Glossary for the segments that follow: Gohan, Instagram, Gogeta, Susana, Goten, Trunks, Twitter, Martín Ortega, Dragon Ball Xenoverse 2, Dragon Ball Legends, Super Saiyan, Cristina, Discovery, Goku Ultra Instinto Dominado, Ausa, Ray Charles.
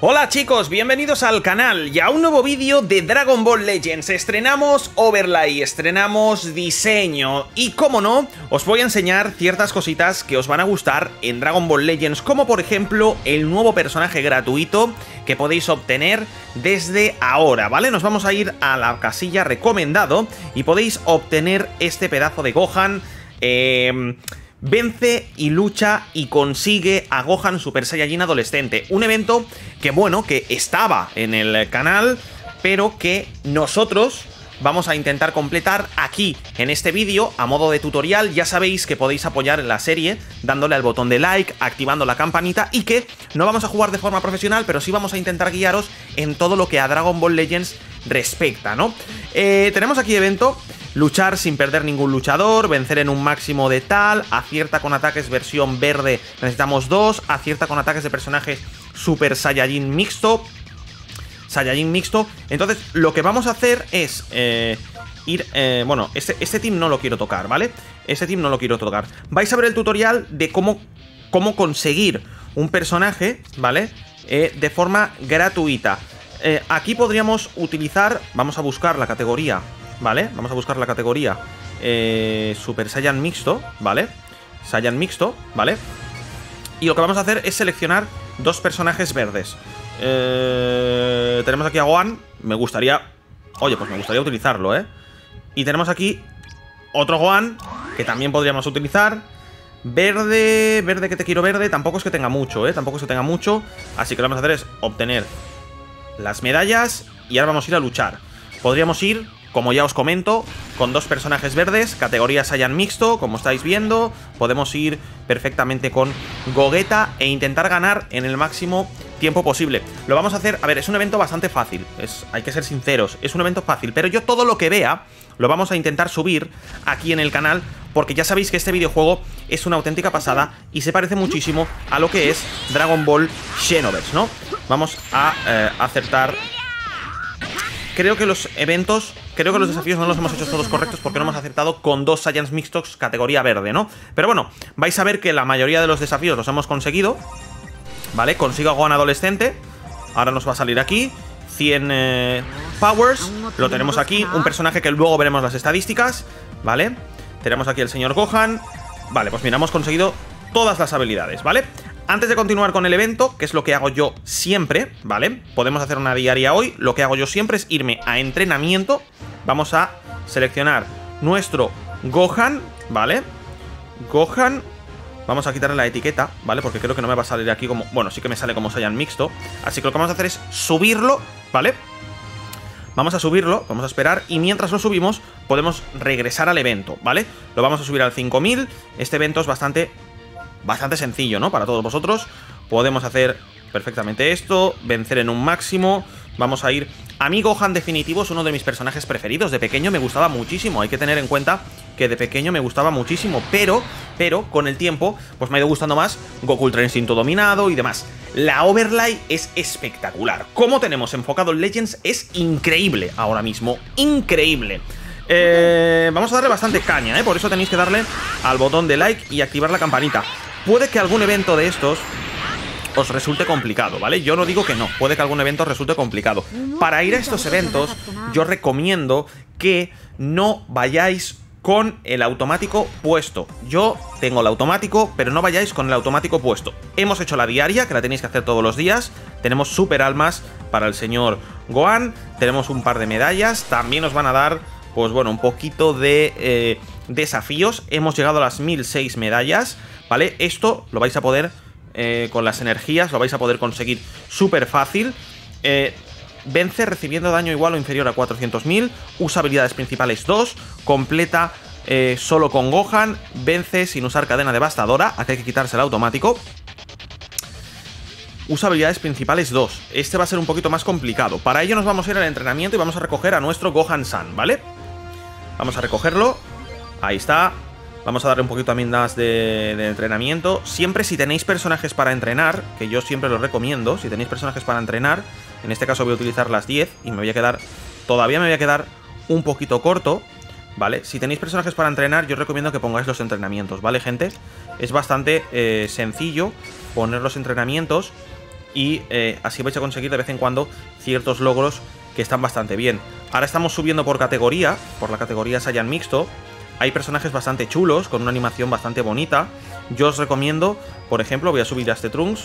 Hola chicos, bienvenidos al canal y a un nuevo vídeo de Dragon Ball Legends. Estrenamos overlay, estrenamos diseño y, como no, os voy a enseñar ciertas cositas que os van a gustar en Dragon Ball Legends, como por ejemplo el nuevo personaje gratuito que podéis obtener desde ahora, ¿vale? Nos vamos a ir a la casilla recomendado y podéis obtener este pedazo de Gohan. Vence y lucha y consigue a Gohan Super Saiyajin adolescente. Un evento que, bueno, que estaba en el canal, pero que nosotros vamos a intentar completar aquí en este vídeo a modo de tutorial. Ya sabéis que podéis apoyar la serie dándole al botón de like, activando la campanita, y que no vamos a jugar de forma profesional, pero sí vamos a intentar guiaros en todo lo que a Dragon Ball Legends respecta, ¿no? Tenemos aquí evento: luchar sin perder ningún luchador, vencer en un máximo de tal, acierta con ataques versión verde, necesitamos 2, acierta con ataques de personajes Super Saiyajin mixto, entonces lo que vamos a hacer es ir, bueno, este team no lo quiero tocar, ¿vale? Este team no lo quiero tocar. Vais a ver el tutorial de cómo conseguir un personaje, ¿vale? De forma gratuita. Aquí podríamos utilizar, vamos a buscar la categoría, ¿vale? Vamos a buscar la categoría Super Saiyan mixto, ¿vale? Saiyan mixto, ¿vale? Y lo que vamos a hacer es seleccionar 2 personajes verdes. Tenemos aquí a Gohan. Me gustaría... Oye, pues me gustaría utilizarlo, ¿eh? Y tenemos aquí otro Gohan que también podríamos utilizar. Verde, verde, que te quiero verde. Tampoco es que tenga mucho, ¿eh? Tampoco es que tenga mucho. Así que lo que vamos a hacer es obtener las medallas y ahora vamos a ir a luchar. Podríamos ir, como ya os comento, con 2 personajes verdes, categoría Saiyan mixto, como estáis viendo. Podemos ir perfectamente con Gogeta e intentar ganar en el máximo tiempo posible. Lo vamos a hacer, a ver, es un evento bastante fácil, hay que ser sinceros, es un evento fácil, pero yo todo lo que vea lo vamos a intentar subir aquí en el canal, porque ya sabéis que este videojuego es una auténtica pasada y se parece muchísimo a lo que es Dragon Ball Xenoverse, ¿no? Vamos a acertar. Creo que los eventos, creo que los desafíos no los hemos hecho todos correctos porque no hemos acertado con 2 Saiyans mixtos categoría verde, ¿no? Pero bueno, vais a ver que la mayoría de los desafíos los hemos conseguido, ¿vale? Consigo a Gohan adolescente, ahora nos va a salir aquí, 100 powers, lo tenemos aquí, un personaje que luego veremos las estadísticas, ¿vale? Tenemos aquí el señor Gohan, vale, pues mira, hemos conseguido todas las habilidades, ¿vale? Antes de continuar con el evento, que es lo que hago yo siempre, ¿vale? Podemos hacer una diaria hoy. Lo que hago yo siempre es irme a entrenamiento. Vamos a seleccionar nuestro Gohan, ¿vale? Gohan. Vamos a quitarle la etiqueta, ¿vale? Porque creo que no me va a salir aquí como... Bueno, sí que me sale como Saiyan mixto. Así que lo que vamos a hacer es subirlo, ¿vale? Vamos a subirlo, vamos a esperar, y mientras lo subimos podemos regresar al evento, ¿vale? Lo vamos a subir al 5000. Este evento es bastante sencillo, ¿no? Para todos vosotros. Podemos hacer perfectamente esto, vencer en un máximo. Vamos a ir... A mí Gohan definitivo es uno de mis personajes preferidos. De pequeño me gustaba muchísimo. Hay que tener en cuenta que de pequeño me gustaba muchísimo. Pero con el tiempo pues me ha ido gustando más Goku Ultra Instinto Dominado y demás. La overlay es espectacular. Cómo tenemos enfocado en Legends es increíble ahora mismo. Increíble. Vamos a darle bastante caña, ¿eh? Por eso tenéis que darle al botón de like y activar la campanita. Puede que algún evento de estos os resulte complicado, ¿vale? Yo no digo que no, puede que algún evento os resulte complicado. Para ir a estos eventos, yo recomiendo que no vayáis con el automático puesto. Yo tengo el automático, pero no vayáis con el automático puesto. Hemos hecho la diaria, que la tenéis que hacer todos los días. Tenemos super almas para el señor Gohan. Tenemos un par de medallas. También os van a dar, pues bueno, un poquito de desafíos. Hemos llegado a las 1006 medallas, ¿vale? Esto lo vais a poder... con las energías lo vais a poder conseguir súper fácil. Vence recibiendo daño igual o inferior a 400.000. Usa habilidades principales 2. Completa solo con Gohan. Vence sin usar cadena devastadora. Aquí hay que quitarse el automático. Usa habilidades principales 2. Este va a ser un poquito más complicado. Para ello nos vamos a ir al entrenamiento y vamos a recoger a nuestro Gohan-san, ¿vale? Vamos a recogerlo. Ahí está. Vamos a darle un poquito también más de entrenamiento. Siempre, si tenéis personajes para entrenar, que yo siempre los recomiendo, si tenéis personajes para entrenar, en este caso voy a utilizar las 10 y me voy a quedar, todavía me voy a quedar un poquito corto, ¿vale? Si tenéis personajes para entrenar, yo recomiendo que pongáis los entrenamientos, ¿vale, gente? Es bastante sencillo poner los entrenamientos y así vais a conseguir de vez en cuando ciertos logros que están bastante bien. Ahora estamos subiendo por categoría, por la categoría Saiyan Mixto. Hay personajes bastante chulos, con una animación bastante bonita. Yo os recomiendo, por ejemplo, voy a subir a este Trunks.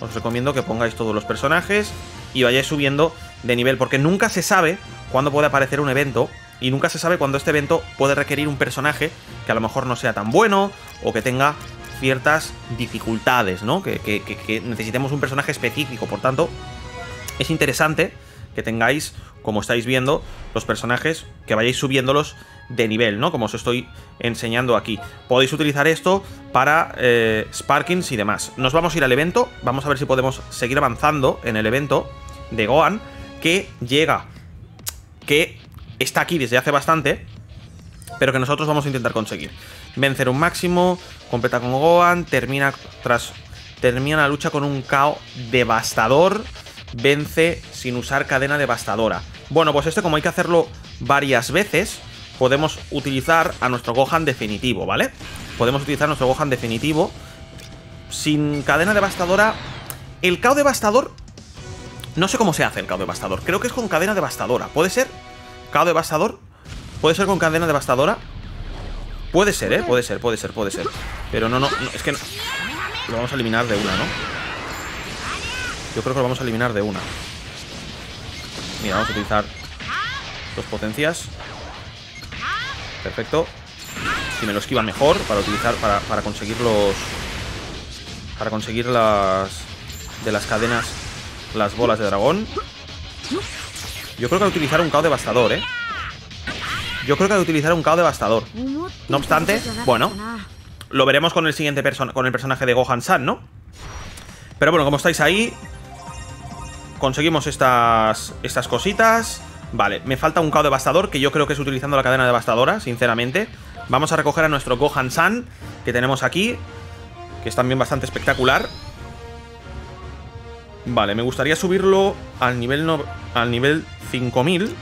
Os recomiendo que pongáis todos los personajes y vayáis subiendo de nivel, porque nunca se sabe cuándo puede aparecer un evento y nunca se sabe cuándo este evento puede requerir un personaje que a lo mejor no sea tan bueno o que tenga ciertas dificultades, ¿no? Que necesitemos un personaje específico. Por tanto, es interesante que tengáis, como estáis viendo, los personajes, que vayáis subiéndolos de nivel, ¿no? Como os estoy enseñando aquí. Podéis utilizar esto para sparkings y demás. Nos vamos a ir al evento. Vamos a ver si podemos seguir avanzando en el evento de Gohan, que llega, que está aquí desde hace bastante, pero que nosotros vamos a intentar conseguir. Vencer un máximo, completa con Gohan, termina la lucha con un KO devastador, vence sin usar cadena devastadora. Bueno, pues este, como hay que hacerlo varias veces, podemos utilizar a nuestro Gohan definitivo, ¿vale? Podemos utilizar nuestro Gohan definitivo sin cadena devastadora. El KO devastador, no sé cómo se hace el KO devastador. Creo que es con cadena devastadora. ¿Puede ser? ¿KO devastador? ¿Puede ser con cadena devastadora? Puede ser, ¿eh? Puede ser. Pero no, es que no. Lo vamos a eliminar de una, ¿no? Yo creo que lo vamos a eliminar de una. Mira, vamos a utilizar dos potencias. Perfecto. Si me lo esquivan mejor, para utilizar, para conseguir los... Para conseguir las... De las cadenas, las bolas de dragón. Yo creo que al utilizar un KO devastador, ¿eh? Yo creo que hay que utilizar un KO devastador. No obstante, bueno, lo veremos con el siguiente personaje de Gohan-san, ¿no? Pero bueno, como estáis ahí, conseguimos estas cositas. Vale, me falta un KO devastador, que yo creo que es utilizando la cadena devastadora, sinceramente. Vamos a recoger a nuestro Gohan-san, que tenemos aquí, que es también bastante espectacular. Vale, me gustaría subirlo al nivel, al nivel 5000.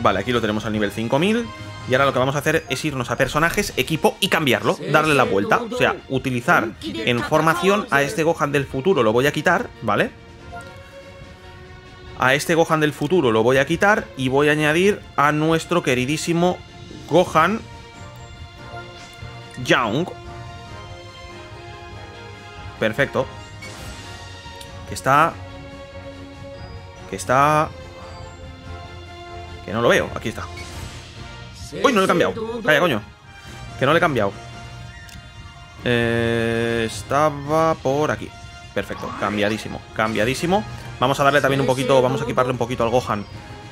Vale, aquí lo tenemos al nivel 5000. Y ahora lo que vamos a hacer es irnos a personajes, equipo y cambiarlo, darle la vuelta. O sea, utilizar en formación a este Gohan del futuro. Lo voy a quitar, ¿vale? A este Gohan del futuro lo voy a quitar y voy a añadir a nuestro queridísimo Gohan Young. Perfecto. Que no lo veo, aquí está. Uy, no lo he cambiado. Calla, coño. Que no le he cambiado. Estaba por aquí. Perfecto, cambiadísimo. Cambiadísimo. Vamos a darle también un poquito. Vamos a equiparle un poquito al Gohan.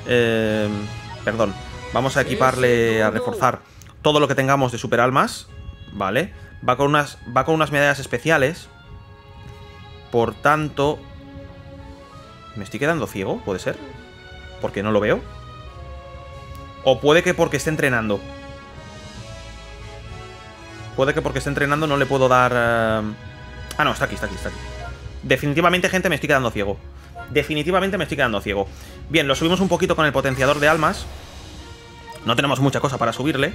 Perdón. Vamos a equiparle, a reforzar todo lo que tengamos de super almas. Vale. Va con unas medallas especiales. Por tanto. ¿Me estoy quedando ciego? ¿Puede ser? Porque no lo veo. O puede que porque esté entrenando. Puede que porque esté entrenando no le puedo dar... Ah, no, está aquí. Definitivamente, gente, me estoy quedando ciego. Bien, lo subimos un poquito con el potenciador de almas. No tenemos mucha cosa para subirle,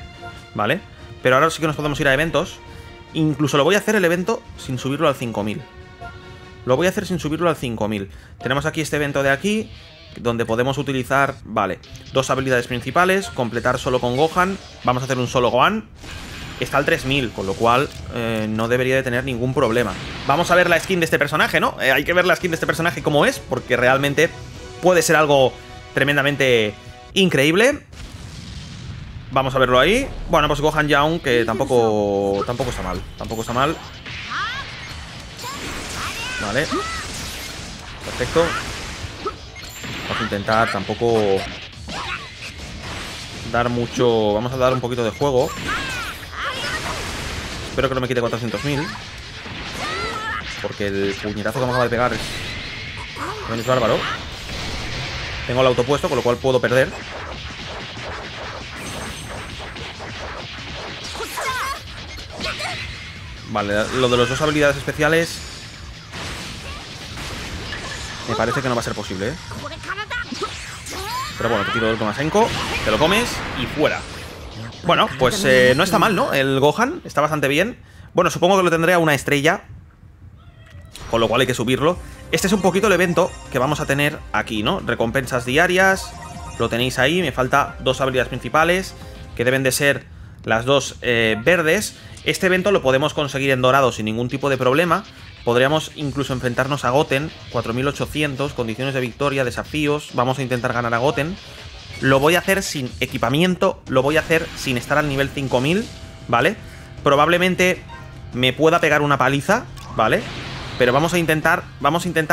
¿vale? Pero ahora sí que nos podemos ir a eventos. Incluso lo voy a hacer el evento sin subirlo al 5000. Tenemos aquí este evento de aquí, donde podemos utilizar, vale, dos habilidades principales, completar solo con Gohan. Vamos a hacer un solo Gohan. Está al 3000, con lo cual no debería de tener ningún problema. Vamos a ver la skin de este personaje, ¿no? Hay que ver la skin de este personaje como es, porque realmente puede ser algo tremendamente increíble. Vamos a verlo ahí. Bueno, pues Gohan Young, que tampoco está mal. Vale. Perfecto. Vamos a intentar tampoco dar mucho... Vamos a dar un poquito de juego. Espero que no me quite 400.000. Porque el puñetazo que me acaba de pegar es bárbaro. Tengo el auto puesto, con lo cual puedo perder. Vale, lo de las dos habilidades especiales me parece que no va a ser posible, ¿eh? Pero bueno, te tiro el Tomasenko, te lo comes y fuera. Bueno, pues no está mal, ¿no? El Gohan está bastante bien. Bueno, supongo que lo tendré a una estrella. con lo cual hay que subirlo. Este es un poquito el evento que vamos a tener aquí, ¿no? Recompensas diarias, lo tenéis ahí, me falta dos habilidades principales, que deben de ser las dos verdes. Este evento lo podemos conseguir en dorado sin ningún tipo de problema. Podríamos incluso enfrentarnos a Goten, 4800, condiciones de victoria, desafíos, vamos a intentar ganar a Goten. Lo voy a hacer sin equipamiento, lo voy a hacer sin estar al nivel 5000, ¿vale? Probablemente me pueda pegar una paliza, ¿vale? Pero vamos a intentar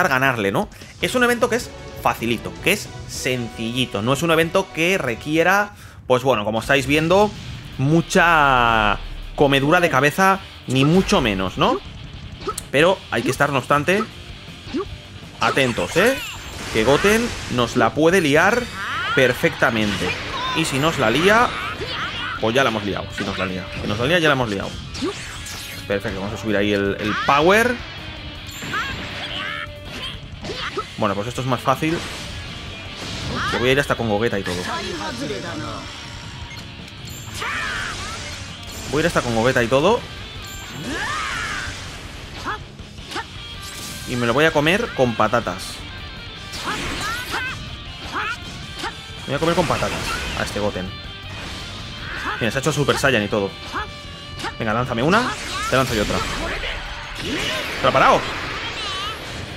ganarle, ¿no? Es un evento que es facilito, que es sencillito, no es un evento que requiera, pues bueno, como estáis viendo, mucha comedura de cabeza, ni mucho menos, ¿no? Pero hay que estar, no obstante, atentos, ¿eh? Que Goten nos la puede liar perfectamente. Y si nos la lía, pues ya la hemos liado. Si nos la lía, ya la hemos liado. Perfecto, vamos a subir ahí el power. Bueno, pues esto es más fácil. Yo voy a ir hasta con Gogeta y todo. Y me lo voy a comer con patatas. A este Goten. Mira, se ha hecho Super Saiyan y todo. Venga, lánzame una. Te lanzo yo otra. ¿Se la ha parado?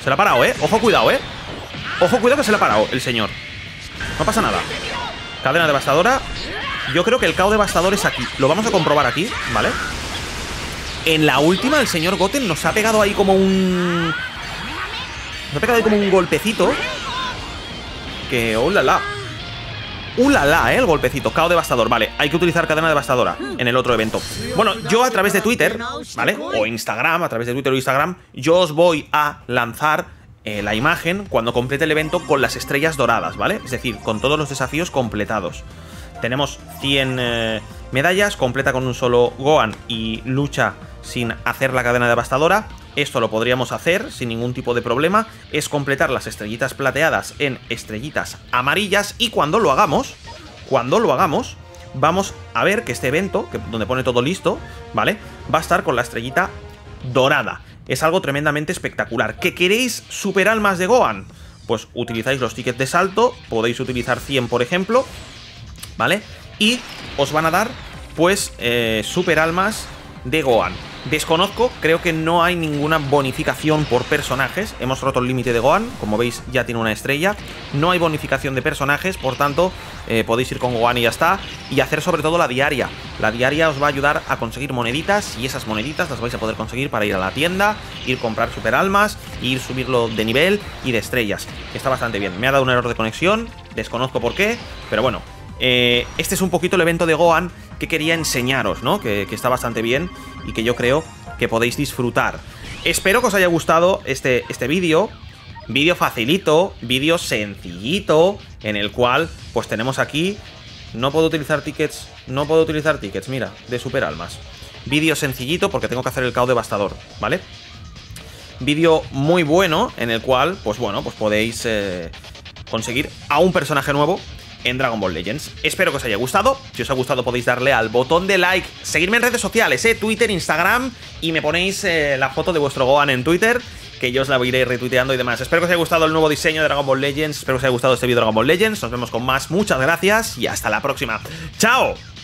Se la ha parado, ¿eh? Ojo, cuidado, ¿eh? Ojo, cuidado, que se la ha parado el señor. No pasa nada. Cadena devastadora. Yo creo que el KO devastador es aquí. Lo vamos a comprobar aquí, ¿vale? En la última, el señor Goten nos ha pegado ahí como un... golpecito. Que... ¡Oh, la, la! El golpecito, KO devastador, vale. Hay que utilizar cadena devastadora en el otro evento. Bueno, yo a través de Twitter, ¿vale? O Instagram, a través de Twitter o Instagram, yo os voy a lanzar la imagen cuando complete el evento con las estrellas doradas, ¿vale? Es decir, con todos los desafíos completados. Tenemos 100 medallas, completa con un solo Gohan y lucha sin hacer la cadena devastadora. Esto lo podríamos hacer sin ningún tipo de problema, es completar las estrellitas plateadas en estrellitas amarillas, y cuando lo hagamos, vamos a ver que este evento, que donde pone todo listo, ¿vale? Va a estar con la estrellita dorada. Es algo tremendamente espectacular. ¿Qué queréis superar más de Gohan? Pues utilizáis los tickets de salto, podéis utilizar 100 por ejemplo, ¿vale? Y os van a dar, pues, super almas de Gohan. Desconozco, creo que no hay ninguna bonificación por personajes. Hemos roto el límite de Gohan, como veis ya tiene una estrella. No hay bonificación de personajes, por tanto, podéis ir con Gohan y ya está. Y hacer sobre todo la diaria. La diaria os va a ayudar a conseguir moneditas, y esas moneditas las vais a poder conseguir para ir a la tienda, ir a comprar super almas, ir subirlo de nivel y de estrellas. Está bastante bien. Me ha dado un error de conexión, desconozco por qué, pero bueno. Este es un poquito el evento de Gohan que quería enseñaros, ¿no? Que está bastante bien y que yo creo que podéis disfrutar. Espero que os haya gustado este vídeo. Vídeo facilito, vídeo sencillito, en el cual pues tenemos aquí... No puedo utilizar tickets, mira, de super almas. Vídeo sencillito porque tengo que hacer el KO devastador, ¿vale? Vídeo muy bueno en el cual, pues bueno, pues podéis conseguir a un personaje nuevo en Dragon Ball Legends. Espero que os haya gustado. Si os ha gustado podéis darle al botón de like, seguirme en redes sociales, Twitter, Instagram, y me ponéis la foto de vuestro Gohan en Twitter, que yo os la iré retuiteando y demás. Espero que os haya gustado el nuevo diseño de Dragon Ball Legends, espero que os haya gustado este vídeo de Dragon Ball Legends. Nos vemos con más, muchas gracias y hasta la próxima. ¡Chao!